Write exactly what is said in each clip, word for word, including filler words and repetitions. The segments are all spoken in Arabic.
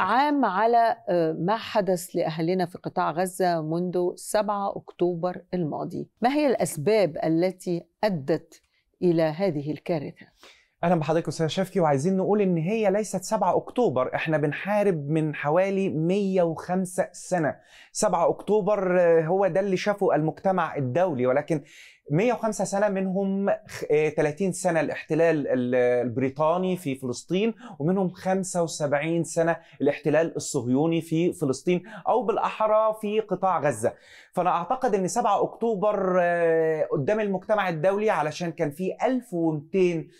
عام على ما حدث لأهلنا في قطاع غزة منذ سبعة أكتوبر الماضي. ما هي الأسباب التي أدت إلى هذه الكارثة؟ أهلا بحضرتك أستاذ شفقي، وعايزين نقول إن هي ليست سبعة أكتوبر، إحنا بنحارب من حوالي مئة وخمسة سنة. سبعة أكتوبر هو ده اللي شافه المجتمع الدولي، ولكن مئة وخمسة سنة منهم ثلاثين سنة الاحتلال البريطاني في فلسطين، ومنهم خمسة وسبعين سنة الاحتلال الصهيوني في فلسطين أو بالأحرى في قطاع غزة. فأنا أعتقد أن سبعة أكتوبر قدام المجتمع الدولي، علشان كان في ألف ومئتين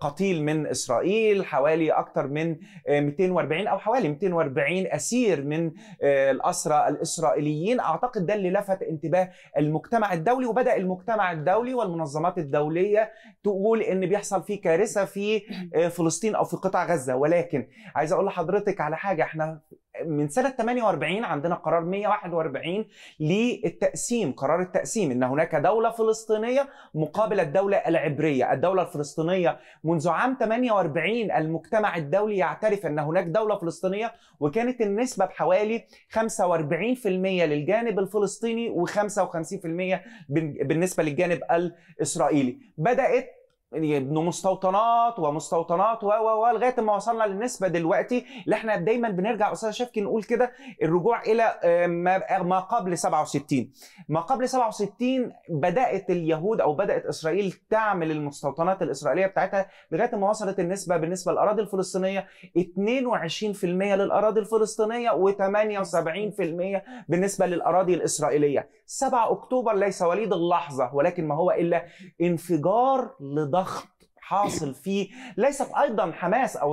قتيل من إسرائيل، حوالي أكثر من مئتين وأربعين أو حوالي مئتين وأربعين أسير من الأسرى الإسرائيليين. أعتقد ده اللي لفت انتباه المجتمع الدولي، وبدأ المجتمع الدولي والمنظمات الدولية تقول إن بيحصل فيه كارثة في فلسطين أو في قطاع غزة. ولكن عايز أقول لحضرتك على حاجة، إحنا من سنة ثمانية وأربعين عندنا قرار مئة وواحد وأربعين للتقسيم، قرار التقسيم، إن هناك دولة فلسطينية مقابل الدولة العبرية. الدولة الفلسطينية منذ عام ثمانية وأربعين المجتمع الدولي يعترف أن هناك دولة فلسطينية، وكانت النسبة بحوالي خمسة وأربعين بالمئة للجانب الفلسطيني وخمسة وخمسين بالمئة بالنسبة للجانب الإسرائيلي. بدأت يبنوا مستوطنات ومستوطنات ولغايه ما وصلنا للنسبه دلوقتي اللي احنا دايما بنرجع استاذ شفقي نقول كده، الرجوع الى ما قبل سبعة وستين. ما قبل سبعة وستين بدات اليهود او بدات اسرائيل تعمل المستوطنات الاسرائيليه بتاعتها، لغايه ما وصلت النسبه بالنسبه للاراضي الفلسطينيه اثنين وعشرين بالمئة للاراضي الفلسطينيه وثمانية وسبعين بالمئة بالنسبه للاراضي الاسرائيليه. سبعة أكتوبر ليس وليد اللحظه، ولكن ما هو الا انفجار لضغط ضغط حاصل فيه، ليست ايضا حماس او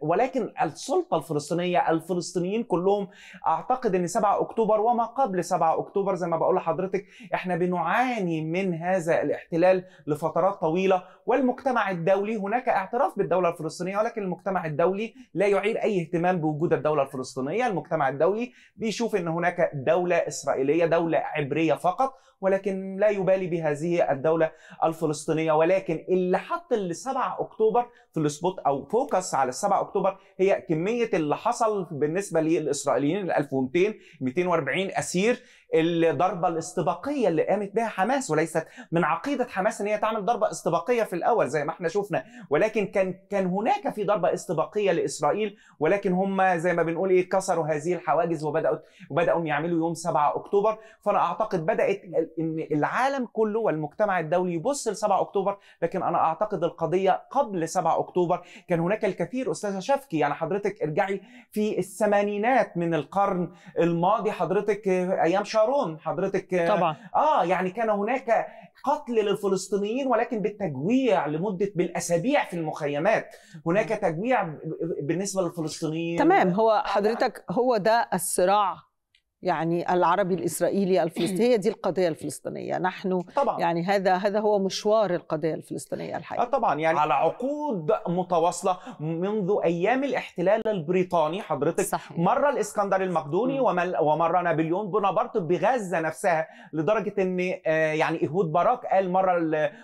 ولكن السلطه الفلسطينيه، الفلسطينيين كلهم. اعتقد ان سبعة أكتوبر وما قبل سبعة أكتوبر زي ما بقول لحضرتك احنا بنعاني من هذا الاحتلال لفترات طويله، والمجتمع الدولي هناك اعتراف بالدوله الفلسطينيه، ولكن المجتمع الدولي لا يعير اي اهتمام بوجود الدوله الفلسطينيه. المجتمع الدولي بيشوف ان هناك دوله اسرائيليه، دوله عبريه فقط، ولكن لا يبالي بهذه الدولة الفلسطينية. ولكن اللي حط ال سبعة أكتوبر في السبوت أو فوكس على سبعة أكتوبر هي كمية اللي حصل بالنسبة للإسرائيليين، ألف ومئتين، مئتين وأربعين أسير، الضربة الاستباقية اللي قامت بها حماس، وليست من عقيدة حماس ان هي تعمل ضربة استباقية في الأول زي ما احنا شفنا، ولكن كان كان هناك في ضربة استباقية لإسرائيل، ولكن هم زي ما بنقول ايه كسروا هذه الحواجز وبدأوا وبدأوا يعملوا يوم سبعة أكتوبر. فأنا أعتقد بدأت ان العالم كله والمجتمع الدولي يبص ل سبعة أكتوبر، لكن انا اعتقد القضيه قبل سبعة أكتوبر كان هناك الكثير استاذه شفقي. يعني حضرتك ارجعي في الثمانينات من القرن الماضي، حضرتك ايام شارون حضرتك طبعا اه يعني كان هناك قتل للفلسطينيين، ولكن بالتجويع لمده بالاسابيع في المخيمات، هناك تجويع بالنسبه للفلسطينيين. تمام، هو حضرتك هو ده الصراع يعني العربي الإسرائيلي الفلسطيني، هي دي القضية الفلسطينية نحن طبعا. يعني هذا هذا هو مشوار القضية الفلسطينية الحقيقة طبعا، يعني على عقود متواصلة منذ أيام الاحتلال البريطاني حضرتك. صحيح. مرة الإسكندر المقدوني ومرة نابليون بونابرت بغزة نفسها، لدرجة أن يعني أيهود باراك قال مرة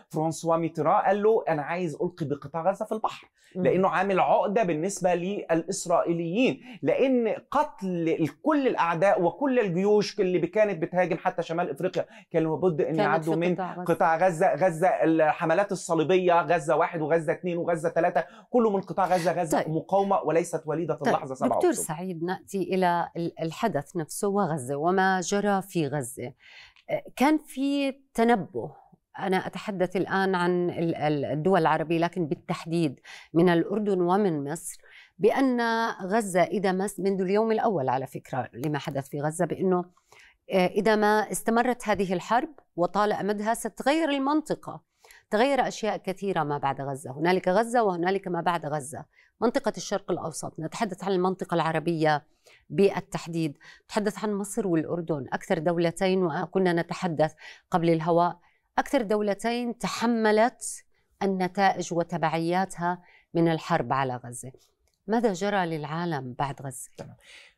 فرانسوا ميتران قال له أنا عايز ألقي بقطاع غزة في البحر، لأنه عامل عقدة بالنسبة للإسرائيليين، لأن قتل كل الأعداء وكل كل الجيوش اللي كانت بتهاجم حتى شمال افريقيا كان لابد ان يعدوا من قطاع غزه. غزه الحملات الصليبيه، غزه واحد وغزه اثنين وغزه ثلاثه، كله من قطاع غزه. غزه طيب. مقاومه وليست وليده طيب. اللحظه. سبعة دكتور أكتوبر. سعيد، ناتي الى الحدث نفسه وغزه وما جرى في غزه. كان في تنبؤ، أنا أتحدث الآن عن الدول العربية لكن بالتحديد من الأردن ومن مصر، بأن غزة إذا ما منذ اليوم الأول على فكرة لما حدث في غزة، بأنه إذا ما استمرت هذه الحرب وطال أمدها ستتغير المنطقة. تغير أشياء كثيرة ما بعد غزة، هنالك غزة وهنالك ما بعد غزة، منطقة الشرق الأوسط، نتحدث عن المنطقة العربية بالتحديد، نتحدث عن مصر والأردن، أكثر دولتين، وكنا نتحدث قبل الهواء أكثر دولتين تحملت النتائج وتبعياتها من الحرب على غزة. ماذا جرى للعالم بعد غزة؟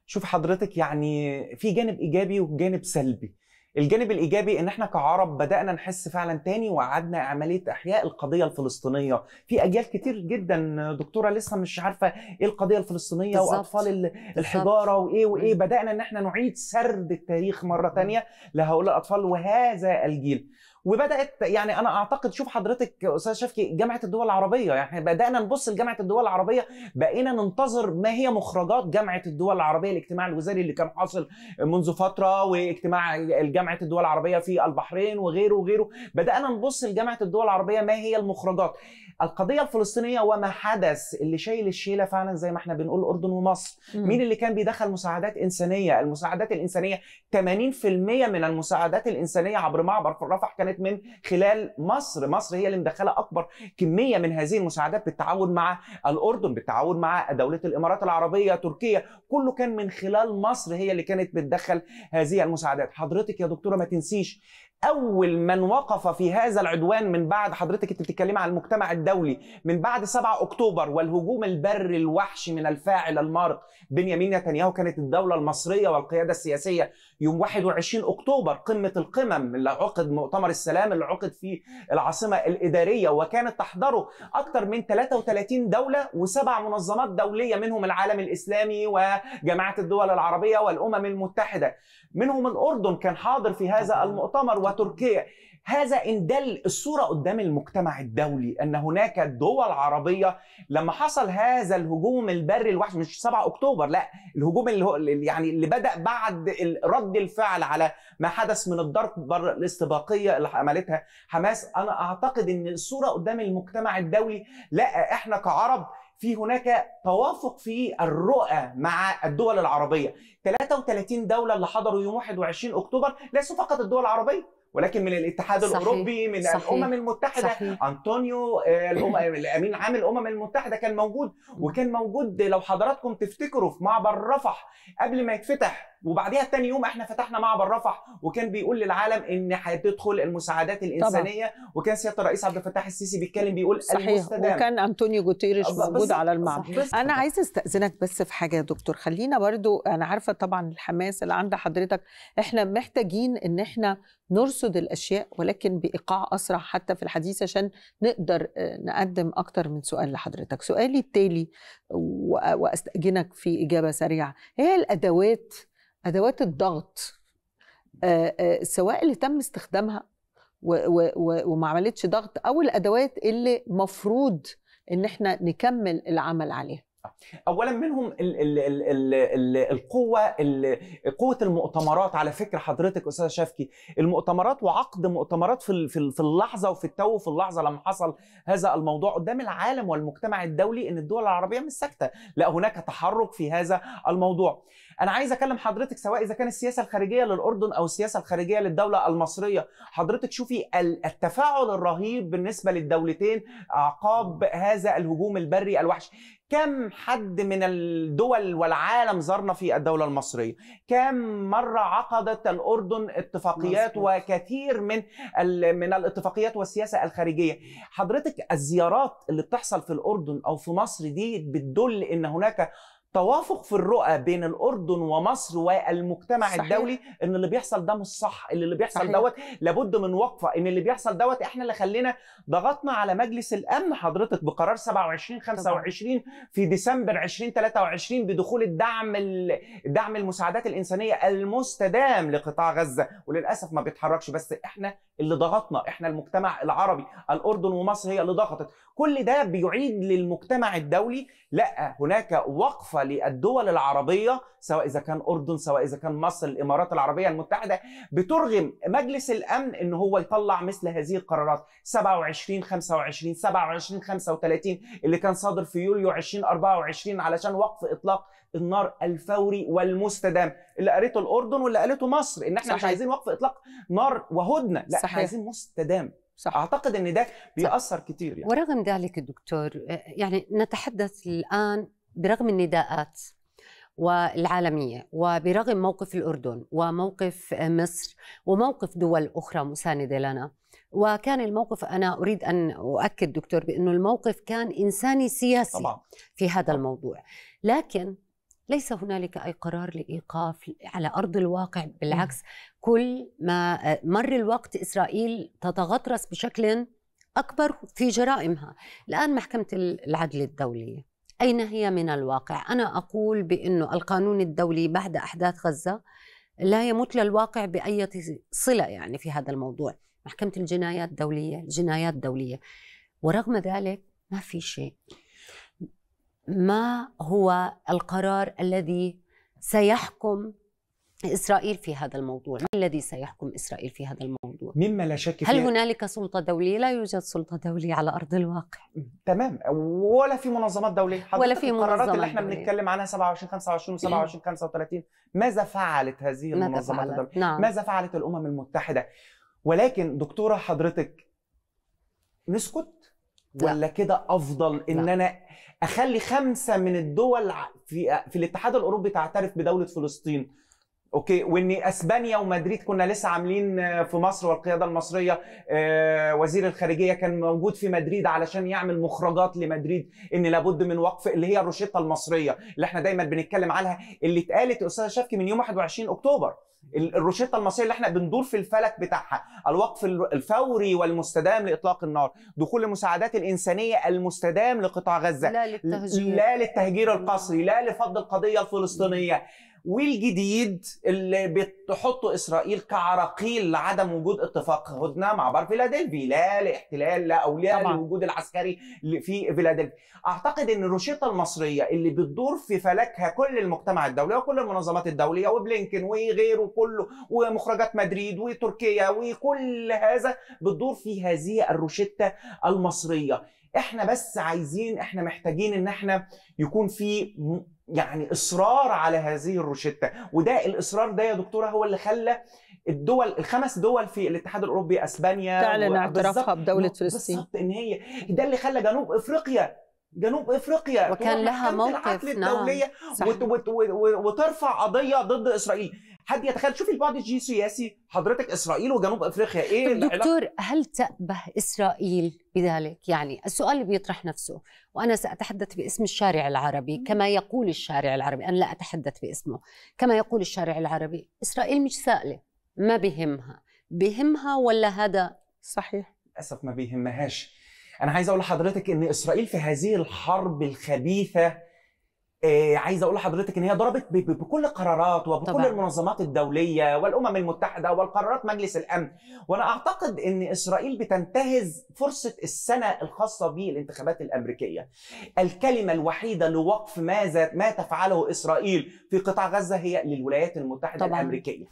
شوف حضرتك، يعني في جانب إيجابي وجانب سلبي. الجانب الايجابي ان احنا كعرب بدانا نحس فعلا تاني، وقعدنا عمليه احياء القضيه الفلسطينيه في اجيال كتير جدا دكتوره لسه مش عارفه ايه القضيه الفلسطينيه بالزبط. واطفال الحضاره وايه وايه، بدانا ان احنا نعيد سرد التاريخ مره تانيه لهؤلاء الاطفال وهذا الجيل. وبدات يعني انا اعتقد، شوف حضرتك استاذ شفكي، جامعه الدول العربيه، يعني بدانا نبص لجامعه الدول العربيه، بقينا ننتظر ما هي مخرجات جامعه الدول العربيه، الاجتماع الوزاري اللي كان حاصل منذ فتره، واجتماع جامعه الدول العربيه في البحرين وغيره وغيره. بدانا نبص لجامعه الدول العربيه ما هي المخرجات. القضيه الفلسطينيه وما حدث، اللي شايل الشيله فعلا زي ما احنا بنقول الاردن ومصر. مين اللي كان بيدخل مساعدات انسانيه؟ المساعدات الانسانيه ثمانين بالمئة من المساعدات الانسانيه عبر معبر رفح كانت من خلال مصر. مصر هي اللي مدخله اكبر كميه من هذه المساعدات بالتعاون مع الاردن، بالتعاون مع دوله الامارات العربيه، تركيا، كله كان من خلال مصر هي اللي كانت بتدخل هذه المساعدات. حضرتك يا دكتوره ما تنسيش اول من وقف في هذا العدوان من بعد، حضرتك انت بتتكلمي عن المجتمع الدولي، من بعد سبعة أكتوبر والهجوم البري الوحش من الفاعل المارق بنيامين نتنياهو، كانت الدوله المصريه والقياده السياسيه يوم واحد وعشرين أكتوبر قمه القمم اللي عقد مؤتمر السلام اللي عقد في العاصمه الاداريه، وكانت تحضره اكثر من ثلاثة وثلاثين دوله وسبع منظمات دوليه، منهم العالم الاسلامي وجماعه الدول العربيه والامم المتحده، منهم الاردن كان حاضر في هذا المؤتمر وتركيا. هذا إن دل الصورة قدام المجتمع الدولي أن هناك دول عربية لما حصل هذا الهجوم البري الوحش، مش سبعة أكتوبر، لا، الهجوم اللي هو يعني اللي بدأ بعد رد الفعل على ما حدث من الضربة الاستباقية اللي عملتها حماس. أنا أعتقد أن الصورة قدام المجتمع الدولي، لا، إحنا كعرب في هناك توافق في الرؤى مع الدول العربية. ثلاثة وثلاثين دولة اللي حضروا يوم واحد وعشرين أكتوبر ليسوا فقط الدول العربية، ولكن من الاتحاد صحيح. الأوروبي، من صحيح. الأمم المتحدة، صحيح. أنطونيو الأمين عام الأمم المتحدة كان موجود، وكان موجود لو حضراتكم تفتكروا في معبر رفح قبل ما يتفتح، وبعديها تاني يوم احنا فتحنا معبر رفح، وكان بيقول للعالم ان هتدخل المساعدات الانسانيه طبعا. وكان سياده الرئيس عبد الفتاح السيسي بيتكلم بيقول صحيح. المستدام، وكان أنطونيو جوتيرش موجود على المعبر. انا عايزه استاذنك بس في حاجه يا دكتور، خلينا برضو، انا عارفه طبعا الحماس اللي عند حضرتك، احنا محتاجين ان احنا نرصد الاشياء ولكن بايقاع اسرع حتى في الحديث عشان نقدر نقدم اكتر من سؤال لحضرتك. سؤالي التالي واستاذنك في اجابه سريعه، هي الادوات، أدوات الضغط آآ آآ سواء اللي تم استخدامها وما عملتش ضغط، أو الأدوات اللي مفروض إن احنا نكمل العمل عليها. اولا منهم ال ال ال ال ال القوه ال قوه المؤتمرات. على فكره حضرتك استاذ شفكي، المؤتمرات وعقد مؤتمرات في في اللحظه وفي التو في اللحظه لما حصل هذا الموضوع قدام العالم والمجتمع الدولي، ان الدول العربيه مش ساكته، لا هناك تحرك في هذا الموضوع. انا عايز اكلم حضرتك سواء اذا كان السياسه الخارجيه للاردن او السياسه الخارجيه للدوله المصريه، حضرتك شوفي التفاعل الرهيب بالنسبه للدولتين اعقاب هذا الهجوم البري الوحش. كم حد من الدول والعالم زارنا في الدولة المصرية؟ كم مرة عقدت الأردن اتفاقيات مصر. وكثير من من الاتفاقيات والسياسة الخارجية. حضرتك الزيارات اللي بتحصل في الأردن أو في مصر دي بتدل إن هناك توافق في الرؤى بين الأردن ومصر والمجتمع صحيح. الدولي، ان اللي بيحصل ده مش صح، ان اللي بيحصل دوت لابد من وقفه، ان اللي بيحصل دوت احنا اللي خلينا ضغطنا على مجلس الامن حضرتك بقرار سبعة وعشرين خمسة وعشرين في ديسمبر ألفين وثلاثة وعشرين بدخول الدعم الدعم المساعدات الانسانيه المستدام لقطاع غزه، وللاسف ما بيتحركش، بس احنا اللي ضغطنا، احنا المجتمع العربي، الأردن ومصر هي اللي ضغطت. كل ده بيعيد للمجتمع الدولي لا هناك وقفه للدول العربية، سواء إذا كان أردن، سواء إذا كان مصر، الإمارات العربية المتحدة، بترغم مجلس الأمن إن هو يطلع مثل هذه القرارات سبعة وعشرين خمسة وعشرين سبعة وعشرين خمسة وثلاثين اللي كان صادر في يوليو ألفين وأربعة وعشرين علشان وقف إطلاق النار الفوري والمستدام. اللي قالته الأردن واللي قالته مصر إن إحنا صحيح. مش عايزين وقف إطلاق نار وهدنة، لا إحنا عايزين مستدام. صح. أعتقد إن ده بيأثر كتير يعني. ورغم ذلك الدكتور، يعني نتحدث الآن برغم النداءات والعالمية وبرغم موقف الأردن وموقف مصر وموقف دول أخرى مساندة لنا، وكان الموقف، أنا أريد أن أؤكد دكتور بأنه الموقف كان إنساني سياسي طبعا. في هذا الموضوع، لكن ليس هنالك أي قرار لإيقاف على أرض الواقع، بالعكس كل ما مر الوقت إسرائيل تتغطرس بشكل أكبر في جرائمها. الآن محكمة العدل الدولية أين هي من الواقع؟ أنا أقول بأنه القانون الدولي بعد أحداث غزة لا يمت للواقع بأي صلة يعني في هذا الموضوع. محكمة الجنايات الدولية الجنايات الدولية ورغم ذلك ما في شيء. ما هو القرار الذي سيحكم إسرائيل في هذا الموضوع؟ ما الذي سيحكم إسرائيل في هذا الموضوع؟ مما لا شك فيه، هل هنالك سلطة دولية؟ لا يوجد سلطة دولية على أرض الواقع. تمام، ولا في منظمات دولية، ولا في منظمات القرارات اللي احنا بنتكلم عنها سبعة وعشرين خمسة وعشرين وسبعة وعشرين خمسة وثلاثين ماذا فعلت هذه المنظمات الدولية؟ نعم. ماذا فعلت الأمم المتحدة؟ ولكن دكتورة حضرتك نسكت ولا كده أفضل إن لا. أنا أخلي خمسة من الدول في في الاتحاد الأوروبي تعترف بدولة فلسطين، اوكي، وان اسبانيا ومدريد كنا لسه عاملين في مصر والقياده المصريه وزير الخارجيه كان موجود في مدريد علشان يعمل مخرجات لمدريد ان لابد من وقف اللي هي الروشته المصريه اللي احنا دايما بنتكلم عنها، اللي اتقالت يا استاذ شفكي من يوم واحد وعشرين أكتوبر، الروشته المصريه اللي احنا بندور في الفلك بتاعها، الوقف الفوري والمستدام لاطلاق النار، دخول المساعدات الانسانيه المستدام لقطاع غزه، لا للتهجير، لا للتهجير القسري، لا لفض القضيه الفلسطينيه، والجديد اللي بتحطه إسرائيل كعراقيل لعدم وجود اتفاق هدنة مع بار فيلادلفي، لا لاحتلال لا أو لا للوجود العسكري في فيلادلفي. أعتقد أن الروشتة المصرية اللي بتدور في فلكها كل المجتمع الدولي وكل المنظمات الدولية وبلينكن وغيره كله ومخرجات مدريد وتركيا وكل هذا بتدور في هذه الروشتة المصرية. احنا بس عايزين، احنا محتاجين ان احنا يكون في يعني اصرار على هذه الروشتة، وده الاصرار ده يا دكتوره هو اللي خلى الدول الخمس دول في الاتحاد الاوروبي اسبانيا تعلن اعترافها بدولة فلسطين، بالظبط ان هي ده اللي خلى جنوب افريقيا جنوب افريقيا وكان لها موقف الدولية وترفع قضية ضد اسرائيل. حد يتخيل؟ شوفي البعد الجيوسياسي حضرتك، اسرائيل وجنوب افريقيا ايه دكتور؟ هل تأبه اسرائيل بذلك؟ يعني السؤال اللي بيطرح نفسه، وانا سأتحدث باسم الشارع العربي كما يقول الشارع العربي، انا لا اتحدث باسمه، كما يقول الشارع العربي اسرائيل مش سائلة، ما بهمها، بهمها ولا هذا؟ صحيح، للاسف ما بيهمهاش. انا عايز اقول لحضرتك ان اسرائيل في هذه الحرب الخبيثه، آه عايز اقول لحضرتك ان هي ضربت بكل القرارات وبكل طبعا. المنظمات الدوليه والامم المتحده والقرارات مجلس الامن، وانا اعتقد ان اسرائيل بتنتهز فرصه السنه الخاصه بالانتخابات الامريكيه. الكلمه الوحيده لوقف ماذا ما تفعله اسرائيل في قطاع غزه هي للولايات المتحده طبعا. الامريكيه.